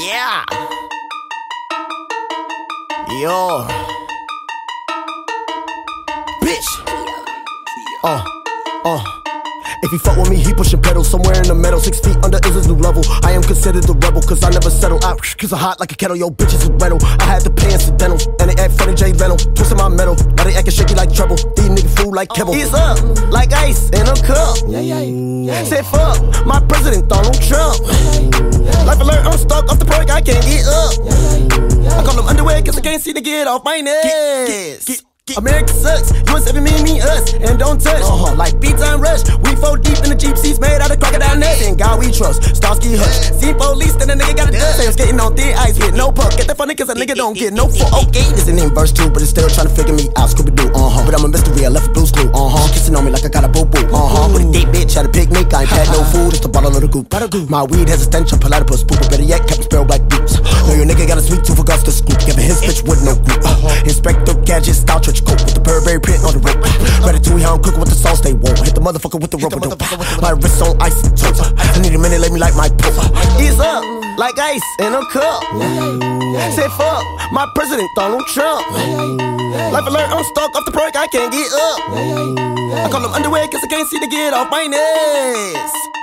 Yeah! Yo! Bitch! If he fuck with me, he pushing pedals somewhere in the middle. 6 feet under is his new level. I am considered the rebel, cause I never settle. I cause I'm hot like a kettle, yo, bitches is rental. I had to pay incidentals, and they act funny, Jay Leno. Twisting my metal, now they acting shaky like treble. These niggas fool like Kevlar. He's up, like ice in a cup. Said fuck, my president, Donald Trump. Life alert, I'm stuck off the perk, I can't get up. I call them underwear, cause I can't see to get off my nest. America sucks, you 7 me, us, and don't touch. Like B-time rush, we four deep in the Jeep seats made out of crocodile nuts. In God we trust, Starsky hush. See police, then a nigga got a dust. Say I'm skating on thin ice with no puck. Get the funny, cause a nigga don't get no fuck. Okay, this ain't in verse 2, but it's still trying to figure me out. Scooby-Doo, but I'm a mystery, I left a blues clue, kissing on me like I got a boo-boo, with a deep bitch at a picnic, I ain't had no food, just a bottle of the goop. My weed has a stench of platypus poop, better yet, Captain Sparrow black boots. No, your nigga got a sweet tooth for guts to scoop. Giving his bitch with no group. Inspector Gadget style church coat with the Burberry print on the rope. Ratatouille, how I'm cooking with the sauce they want. Hit the motherfucker with the rubber dope. My wrist on ice, I need a minute, let me light my poop. Ease up, like ice in a cup. Say fuck, my president, Donald Trump. Life alert, I'm stuck off the perk, I can't get up. I call them underwear, cause I can't see to get off my nest.